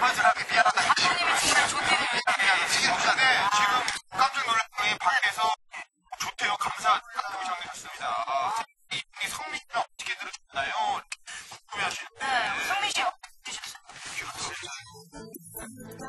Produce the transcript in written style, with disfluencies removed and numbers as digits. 마지막에 미안하다. 사모님이 진짜 좋대요. 미안해. 지금 깜짝 놀란 분이 밖에서 좋대요. 감사하다고 전해졌습니다. 이 성민 씨가 어떻게 들으셨나요? 궁금해하시는데. 네, 성민 씨 어떻게 들으셨어요?